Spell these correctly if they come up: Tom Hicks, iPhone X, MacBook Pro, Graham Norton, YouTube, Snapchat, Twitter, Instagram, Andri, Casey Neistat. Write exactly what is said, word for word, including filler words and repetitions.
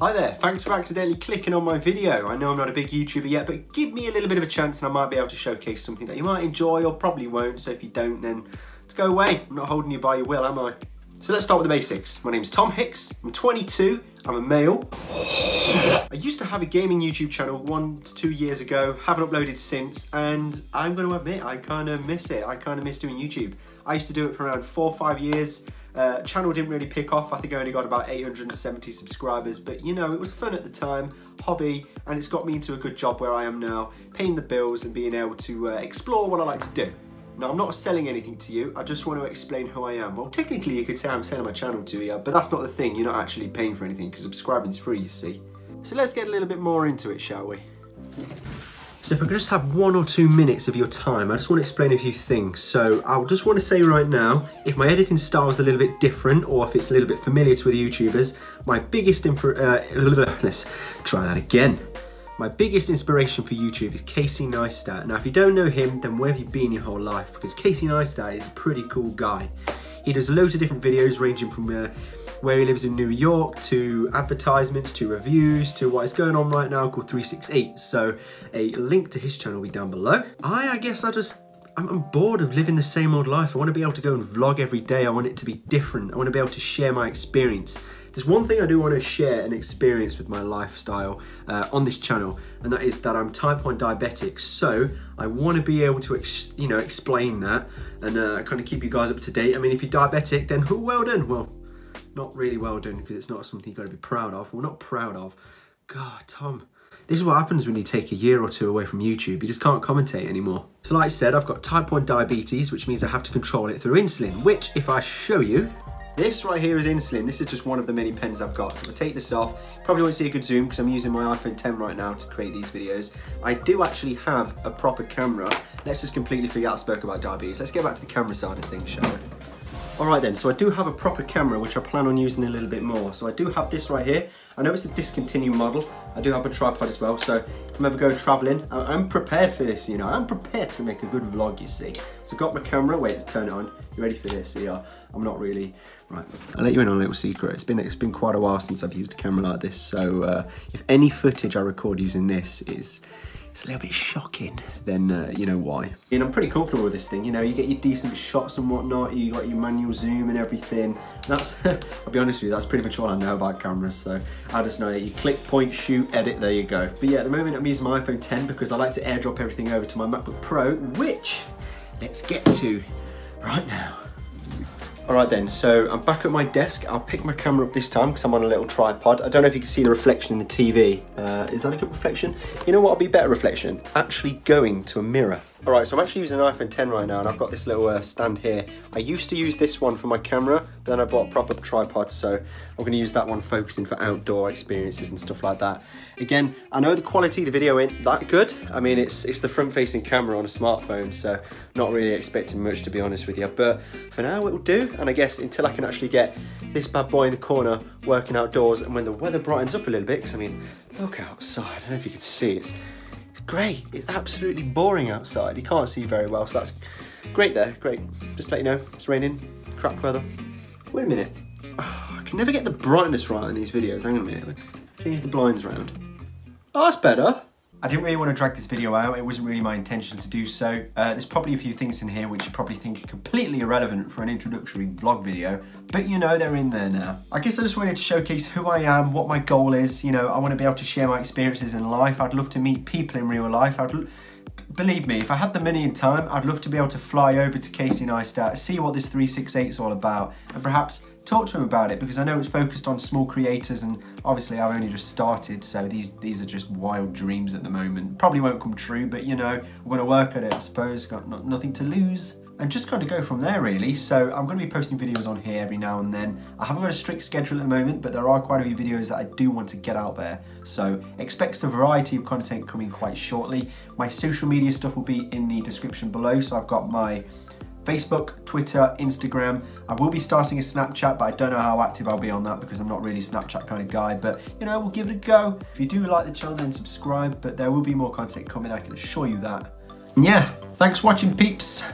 Hi there, thanks for accidentally clicking on my video. I know I'm not a big YouTuber yet, but give me a little bit of a chance and I might be able to showcase something that you might enjoy or probably won't, so if you don't, then let's go away. I'm not holding you by your will, am I? So let's start with the basics. My name's Tom Hicks, I'm twenty-two, I'm a male. I used to have a gaming YouTube channel one to two years ago, haven't uploaded since, and I'm gonna admit, I kinda miss it. I kinda miss doing YouTube. I used to do it for around four or five years, Uh, channel didn't really pick off. I think I only got about eight hundred seventy subscribers, but you know, it was fun at the time, hobby, and it's got me into a good job where I am now, paying the bills and being able to uh, explore what I like to do. Now, I'm not selling anything to you, I just want to explain who I am. Well, technically you could say I'm selling my channel to you, but that's not the thing, you're not actually paying for anything because subscribing's free, you see. So let's get a little bit more into it, shall we? So if I could just have one or two minutes of your time, I just want to explain a few things. So I just want to say right now, if my editing style is a little bit different or if it's a little bit familiar to the YouTubers, my biggest infra- uh, let's try that again. My biggest inspiration for YouTube is Casey Neistat. Now, if you don't know him, then where have you been your whole life? Because Casey Neistat is a pretty cool guy. He does loads of different videos ranging from uh, where he lives in New York, to advertisements, to reviews, to what is going on right now called three six eight. So a link to his channel will be down below. I, I guess I just, I'm, I'm bored of living the same old life. I want to be able to go and vlog every day. I want it to be different. I want to be able to share my experience. There's one thing I do want to share and experience with my lifestyle uh, on this channel, and that is that I'm type one diabetic. So I want to be able to, ex you know, explain that and uh, kind of keep you guys up to date. I mean, if you're diabetic, then oh, well done. Well, not really well done, because it's not something you've got to be proud of. Well, not proud of. God, Tom. This is what happens when you take a year or two away from YouTube. You just can't commentate anymore. So like I said, I've got type one diabetes, which means I have to control it through insulin, which if I show you, this right here is insulin. This is just one of the many pens I've got. So if I take this off, probably won't see a good zoom because I'm using my iPhone ten right now to create these videos. I do actually have a proper camera. Let's just completely figure out I spoke about diabetes. Let's get back to the camera side of things, shall we? All right then, so I do have a proper camera, which I plan on using a little bit more. So I do have this right here. I know it's a discontinued model. I do have a tripod as well, so if I'm ever going traveling, I'm prepared for this, you know. I'm prepared to make a good vlog, you see. So I've got my camera, wait to turn it on. You ready for this? Yeah, I'm not really, right. I'll let you in on a little secret. It's been, it's been quite a while since I've used a camera like this, so uh, if any footage I record using this is, it's a little bit shocking, then uh, you know why. And I'm pretty comfortable with this thing, you know, you get your decent shots and whatnot, you got your manual zoom and everything. That's, I'll be honest with you, that's pretty much all I know about cameras, so I just know that you click, point, shoot, edit, there you go. But yeah, at the moment I'm using my iPhone ten because I like to airdrop everything over to my MacBook Pro, which let's get to right now. All right then, so I'm back at my desk. I'll pick my camera up this time because I'm on a little tripod. I don't know if you can see the reflection in the T V. Uh, is that a good reflection? You know what would be better reflection? Actually going to a mirror. All right, so I'm actually using an iPhone ten right now, and I've got this little uh, stand here. I used to use this one for my camera, but then I bought a proper tripod, so I'm gonna use that one focusing for outdoor experiences and stuff like that. Again, I know the quality of the video ain't that good. I mean, it's, it's the front-facing camera on a smartphone, so not really expecting much, to be honest with you, but for now it'll do. And I guess until I can actually get this bad boy in the corner working outdoors, and when the weather brightens up a little bit, because I mean, look outside, I don't know if you can see it. It's great, it's absolutely boring outside. You can't see very well, so that's great there, great. Just to let you know, it's raining, crap weather. Wait a minute, oh, I can never get the brightness right in these videos. Hang on a minute, change the blinds round. Oh, that's better. I didn't really want to drag this video out, it wasn't really my intention to do so. Uh, there's probably a few things in here which you probably think are completely irrelevant for an introductory vlog video, but you know, they're in there now. I guess I just wanted to showcase who I am, what my goal is, you know, I want to be able to share my experiences in life. I'd love to meet people in real life. I'd Believe me, if I had the money and time, I'd love to be able to fly over to Casey Neistat, see what this three six eight is all about, and perhaps talk to him about it, because I know it's focused on small creators, and obviously I've only just started, so these these are just wild dreams at the moment. Probably won't come true, but you know, I'm gonna work at it, I suppose. Got not, nothing to lose, and just kind of go from there really. So I'm gonna be posting videos on here every now and then. I haven't got a strict schedule at the moment, but there are quite a few videos that I do want to get out there. So expect a variety of content coming quite shortly. My social media stuff will be in the description below, so I've got my Facebook, Twitter, Instagram. I will be starting a Snapchat, but I don't know how active I'll be on that because I'm not really a Snapchat kind of guy, but you know, we'll give it a go. If you do like the channel, then subscribe, but there will be more content coming, I can assure you that. And yeah, thanks for watching, peeps.